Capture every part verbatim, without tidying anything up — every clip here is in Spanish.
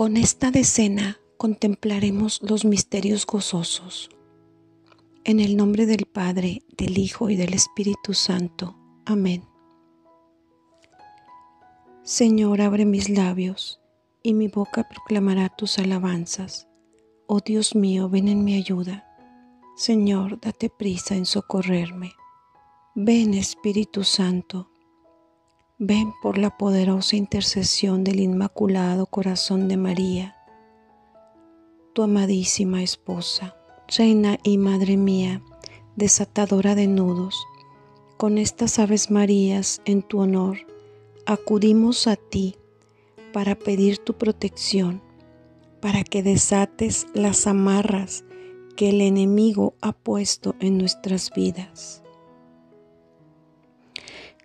Con esta decena contemplaremos los misterios gozosos. En el nombre del Padre, del Hijo y del Espíritu Santo. Amén. Señor, abre mis labios, y mi boca proclamará tus alabanzas. Oh Dios mío, ven en mi ayuda. Señor, date prisa en socorrerme. Ven, Espíritu Santo. Ven por la poderosa intercesión del Inmaculado Corazón de María, tu amadísima esposa, reina y madre mía, desatadora de nudos. Con estas Aves Marías en tu honor, acudimos a ti para pedir tu protección, para que desates las amarras que el enemigo ha puesto en nuestras vidas.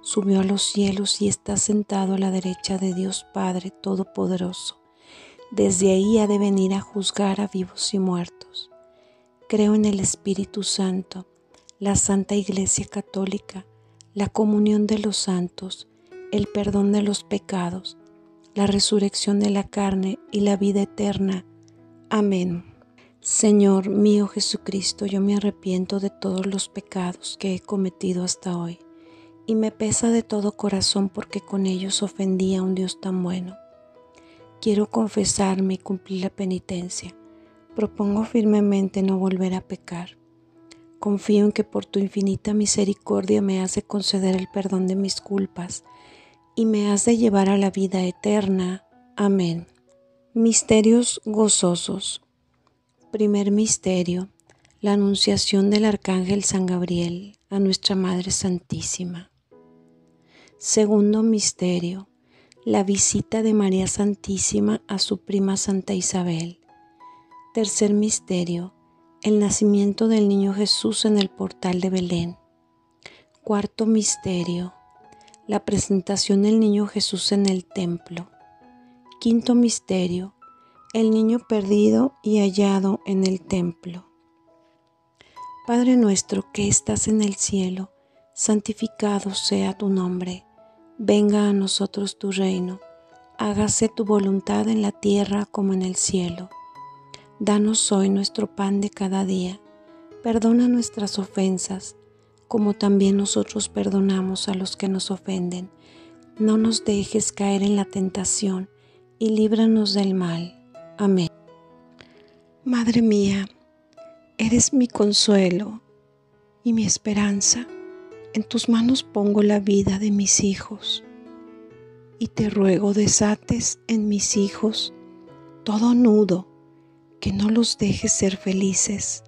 Subió a los cielos y está sentado a la derecha de Dios Padre Todopoderoso. Desde ahí ha de venir a juzgar a vivos y muertos. Creo en el Espíritu Santo, la Santa Iglesia Católica, la comunión de los santos, el perdón de los pecados, la resurrección de la carne y la vida eterna. Amén. Señor mío Jesucristo, yo me arrepiento de todos los pecados que he cometido hasta hoy, y me pesa de todo corazón porque con ellos ofendí a un Dios tan bueno. Quiero confesarme y cumplir la penitencia. Propongo firmemente no volver a pecar. Confío en que por tu infinita misericordia me has de conceder el perdón de mis culpas y me has de llevar a la vida eterna. Amén. Misterios gozosos. Primer misterio: la anunciación del Arcángel San Gabriel a Nuestra Madre Santísima. Segundo misterio: la visita de María Santísima a su prima Santa Isabel. Tercer misterio: el nacimiento del niño Jesús en el portal de Belén. Cuarto misterio: la presentación del niño Jesús en el templo. Quinto misterio: el niño perdido y hallado en el templo. Padre nuestro que estás en el cielo, santificado sea tu nombre. Venga a nosotros tu reino. Hágase tu voluntad en la tierra como en el cielo. Danos hoy nuestro pan de cada día. Perdona nuestras ofensas, como también nosotros perdonamos a los que nos ofenden. No nos dejes caer en la tentación, y líbranos del mal. Amén. Madre mía, eres mi consuelo y mi esperanza. En tus manos pongo la vida de mis hijos, y te ruego desates en mis hijos todo nudo, que no los dejes ser felices.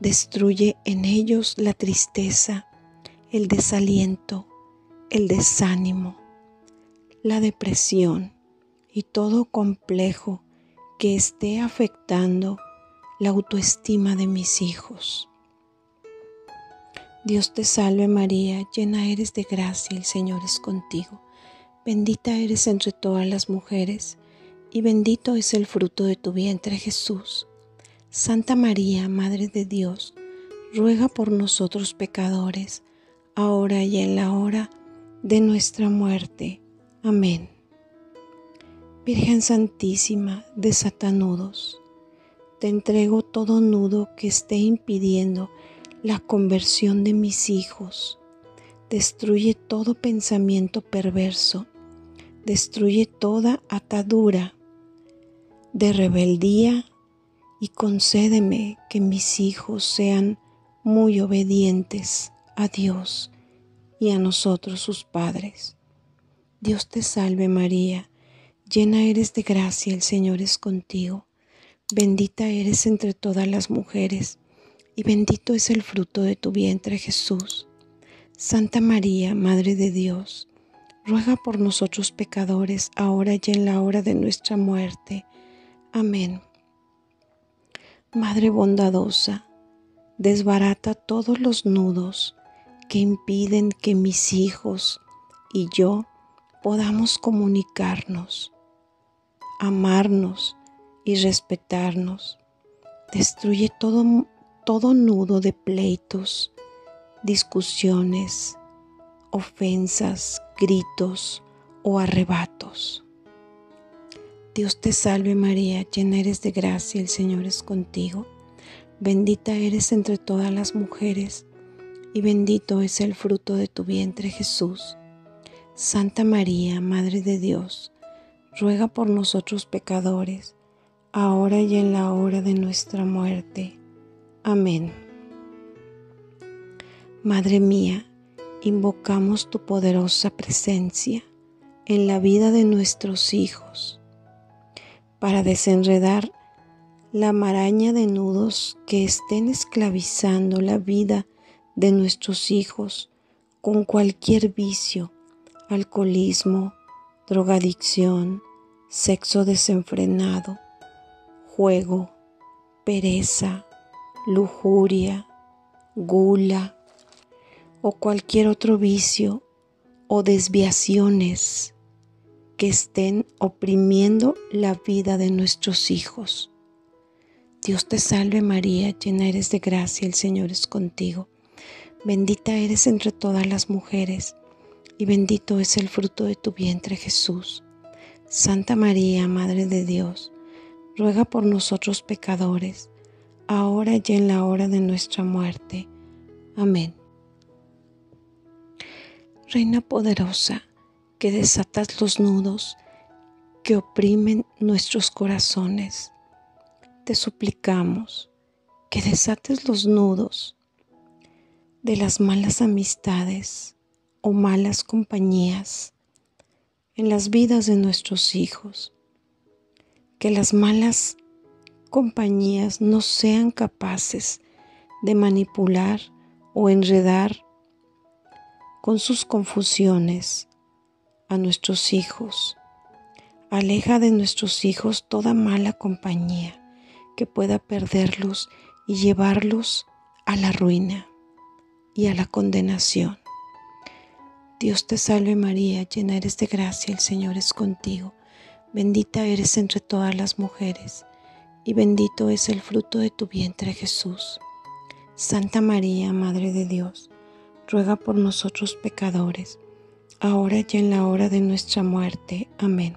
Destruye en ellos la tristeza, el desaliento, el desánimo, la depresión y todo complejo que esté afectando la autoestima de mis hijos. Dios te salve María, llena eres de gracia, el Señor es contigo. Bendita eres entre todas las mujeres, y bendito es el fruto de tu vientre, Jesús. Santa María, Madre de Dios, ruega por nosotros pecadores, ahora y en la hora de nuestra muerte. Amén. Virgen Santísima, desata nudos. Te entrego todo nudo que esté impidiendo la conversión de mis hijos. Destruye todo pensamiento perverso. Destruye toda atadura de rebeldía y concédeme que mis hijos sean muy obedientes a Dios y a nosotros sus padres. Dios te salve María, llena eres de gracia, el Señor es contigo. Bendita eres entre todas las mujeres, y bendito es el fruto de tu vientre, Jesús. Santa María, Madre de Dios, ruega por nosotros pecadores, ahora y en la hora de nuestra muerte. Amén. Madre bondadosa, desbarata todos los nudos que impiden que mis hijos y yo podamos comunicarnos, amarnos y respetarnos. Destruye todo, todo nudo de pleitos, discusiones, ofensas, gritos o arrebatos. Dios te salve María, llena eres de gracia, el Señor es contigo. Bendita eres entre todas las mujeres, y bendito es el fruto de tu vientre, Jesús. Santa María, Madre de Dios, ruega por nosotros pecadores, ahora y en la hora de nuestra muerte. Amén. Madre mía, invocamos tu poderosa presencia en la vida de nuestros hijos, para desenredar la maraña de nudos que estén esclavizando la vida de nuestros hijos con cualquier vicio, alcoholismo, drogadicción, sexo desenfrenado, juego, pereza, lujuria, gula o cualquier otro vicio o desviaciones que estén oprimiendo la vida de nuestros hijos. Dios te salve María, llena eres de gracia, el Señor es contigo. Bendita eres entre todas las mujeres, y bendito es el fruto de tu vientre, Jesús. Santa María, Madre de Dios, ruega por nosotros pecadores, ahora y en la hora de nuestra muerte. Amén. Reina poderosa, que desatas los nudos que oprimen nuestros corazones, te suplicamos que desates los nudos de las malas amistades o malas compañías en las vidas de nuestros hijos. Que las malas compañías no sean capaces de manipular o enredar con sus confusiones a nuestros hijos. Aleja de nuestros hijos toda mala compañía que pueda perderlos y llevarlos a la ruina y a la condenación. Dios te salve María, llena eres de gracia, el Señor es contigo. Bendita eres entre todas las mujeres, y bendito es el fruto de tu vientre, Jesús. Santa María, Madre de Dios, ruega por nosotros pecadores, ahora y en la hora de nuestra muerte. Amén.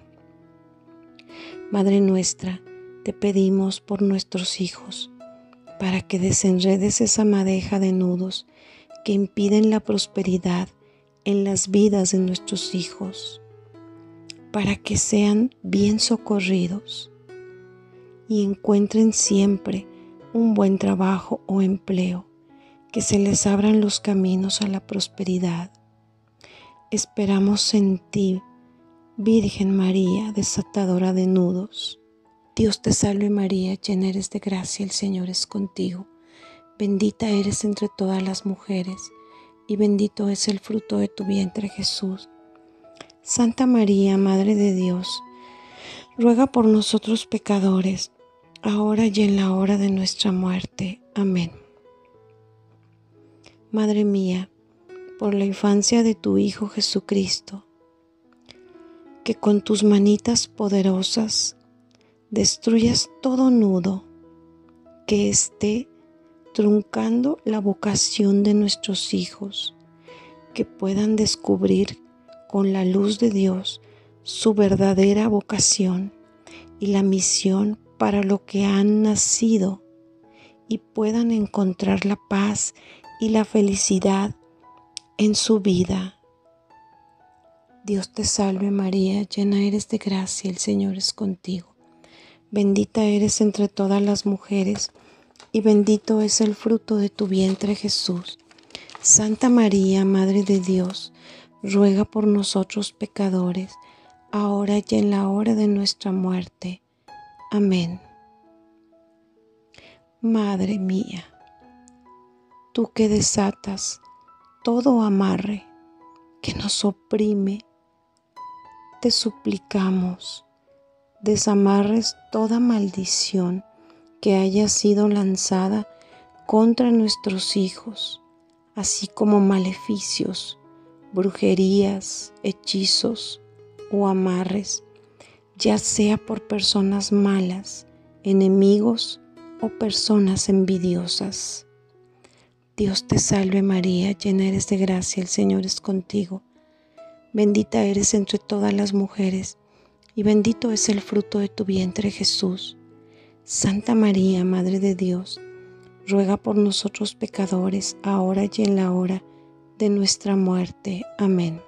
Madre nuestra, te pedimos por nuestros hijos, para que desenredes esa madeja de nudos que impiden la prosperidad en las vidas de nuestros hijos, para que sean bien socorridos y encuentren siempre un buen trabajo o empleo, que se les abran los caminos a la prosperidad. Esperamos en ti, Virgen María, desatadora de nudos. Dios te salve María, llena eres de gracia, el Señor es contigo. Bendita eres entre todas las mujeres, y bendito es el fruto de tu vientre, Jesús. Santa María, Madre de Dios, ruega por nosotros pecadores, ahora y en la hora de nuestra muerte. Amén. Madre mía, por la infancia de tu Hijo Jesucristo, que con tus manitas poderosas destruyas todo nudo que esté truncando la vocación de nuestros hijos, que puedan descubrir con la luz de Dios su verdadera vocación y la misión para lo que han nacido, y puedan encontrar la paz y la felicidad en su vida. Dios te salve María, llena eres de gracia, el Señor es contigo. Bendita eres entre todas las mujeres, y bendito es el fruto de tu vientre, Jesús. Santa María, Madre de Dios, ruega por nosotros pecadores, ahora y en la hora de nuestra muerte. Amén. Madre mía, tú que desatas todo amarre que nos oprime, te suplicamos, desamarres toda maldición que haya sido lanzada contra nuestros hijos, así como maleficios, brujerías, hechizos o amarres, ya sea por personas malas, enemigos o personas envidiosas. Dios te salve María, llena eres de gracia, el Señor es contigo. Bendita eres entre todas las mujeres, y bendito es el fruto de tu vientre Jesús. Santa María, Madre de Dios, ruega por nosotros pecadores, ahora y en la hora de nuestra muerte. Amén.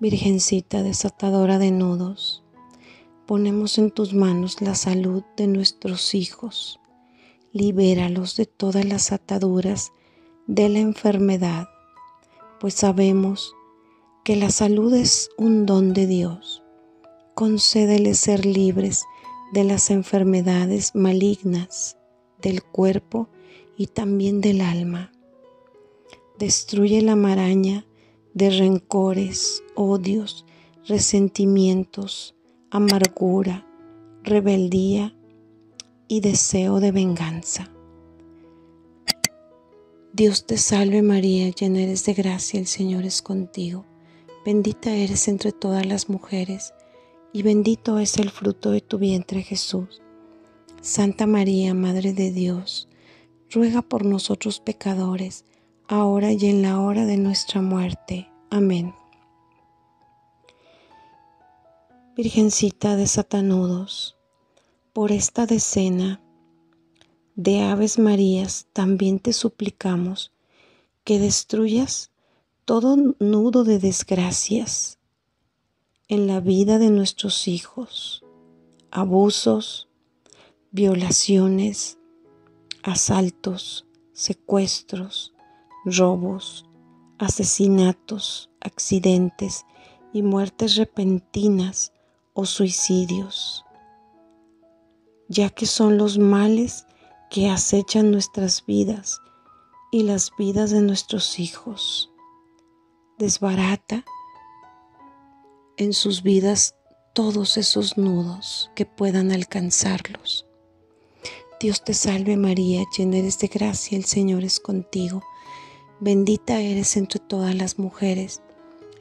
Virgencita desatadora de nudos, ponemos en tus manos la salud de nuestros hijos. Libéralos de todas las ataduras de la enfermedad, pues sabemos que la salud es un don de Dios. Concédeles ser libres de las enfermedades malignas del cuerpo y también del alma. Destruye la maraña de rencores, odios, resentimientos, amargura, rebeldía y deseo de venganza. Dios te salve María, llena eres de gracia, el Señor es contigo. Bendita eres entre todas las mujeres, y bendito es el fruto de tu vientre Jesús. Santa María, Madre de Dios, ruega por nosotros pecadores, ahora y en la hora de nuestra muerte. Amén. Virgencita desatanudos, por esta decena de Aves Marías también te suplicamos que destruyas todo nudo de desgracias en la vida de nuestros hijos, abusos, violaciones, asaltos, secuestros, robos, asesinatos, accidentes y muertes repentinas o suicidios, ya que son los males que acechan nuestras vidas y las vidas de nuestros hijos. Desbarata en sus vidas todos esos nudos que puedan alcanzarlos. Dios te salve María, llena eres de gracia, el Señor es contigo. Bendita eres entre todas las mujeres,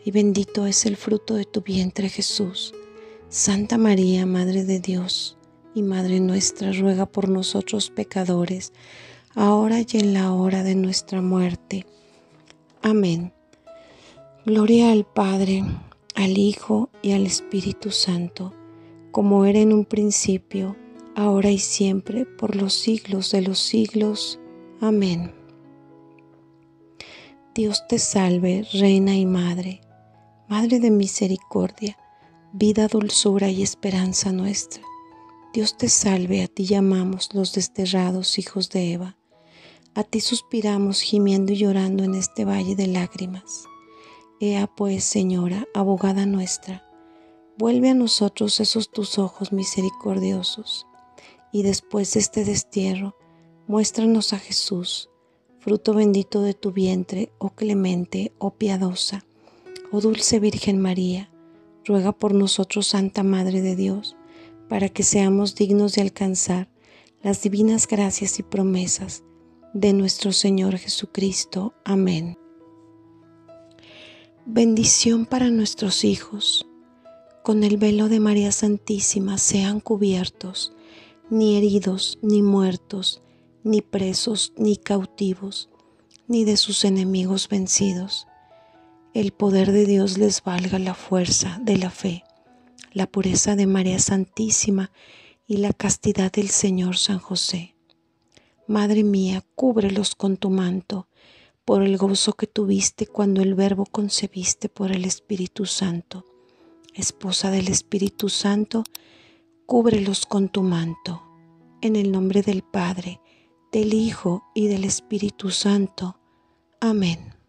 y bendito es el fruto de tu vientre Jesús. Santa María, Madre de Dios y Madre nuestra, ruega por nosotros pecadores, ahora y en la hora de nuestra muerte. Amén. Gloria al Padre, al Hijo y al Espíritu Santo, como era en un principio, ahora y siempre, por los siglos de los siglos. Amén. Dios te salve, Reina y Madre, Madre de misericordia, vida, dulzura y esperanza nuestra. Dios te salve, a ti llamamos los desterrados hijos de Eva. A ti suspiramos gimiendo y llorando en este valle de lágrimas. Ea pues, Señora, abogada nuestra, vuelve a nosotros esos tus ojos misericordiosos, y después de este destierro, muéstranos a Jesús, fruto bendito de tu vientre, oh clemente, oh piadosa, oh dulce Virgen María, ruega por nosotros, Santa Madre de Dios, para que seamos dignos de alcanzar las divinas gracias y promesas de nuestro Señor Jesucristo. Amén. Bendición para nuestros hijos. Con el velo de María Santísima sean cubiertos, ni heridos, ni muertos, ni presos, ni cautivos, ni de sus enemigos vencidos. El poder de Dios les valga la fuerza de la fe, la pureza de María Santísima y la castidad del Señor San José. Madre mía, cúbrelos con tu manto, por el gozo que tuviste cuando el Verbo concebiste por el Espíritu Santo. Esposa del Espíritu Santo, cúbrelos con tu manto. En el nombre del Padre, del Hijo y del Espíritu Santo. Amén.